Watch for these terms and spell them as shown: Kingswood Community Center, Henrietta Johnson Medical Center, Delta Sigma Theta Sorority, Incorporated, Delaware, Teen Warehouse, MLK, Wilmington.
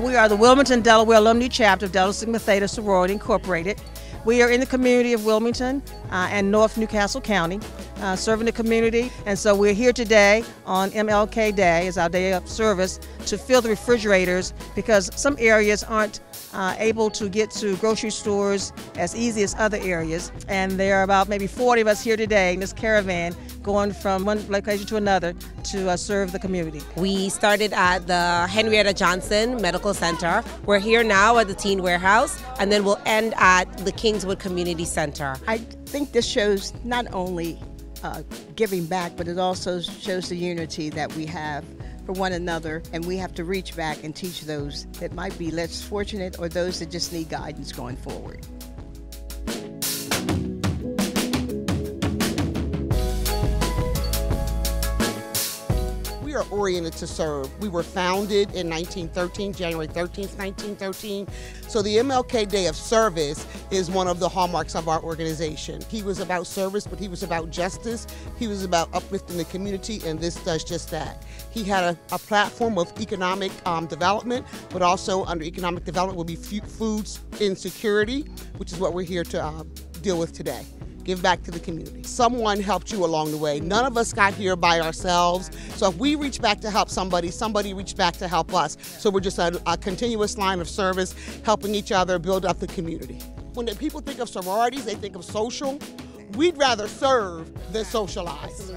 We are the Wilmington, Delaware Alumni Chapter of Delta Sigma Theta Sorority, Incorporated. We are in the community of Wilmington and North Newcastle County, serving the community. And so we're here today on MLK Day, as our day of service, to fill the refrigerators because some areas aren't able to get to grocery stores as easy as other areas. And there are about maybe 40 of us here today in this caravan going from one location to another to serve the community. We started at the Henrietta Johnson Medical Center. We're here now at the Teen Warehouse, and then we'll end at the Kingswood Community Center. I think this shows not only giving back, but it also shows the unity that we have for one another, and we have to reach back and teach those that might be less fortunate or those that just need guidance going forward. We are oriented to serve. We were founded in January 13th, 1913. So the MLK Day of Service is one of the hallmarks of our organization. He was about service, but he was about justice. He was about uplifting the community, and this does just that. He had a platform of economic development, but also under economic development will be food insecurity, which is what we're here to deal with today. Give back to the community. Someone helped you along the way. None of us got here by ourselves. So if we reach back to help somebody, somebody reached back to help us. So we're just a continuous line of service, helping each other build up the community. When people think of sororities, they think of social. We'd rather serve than socialize.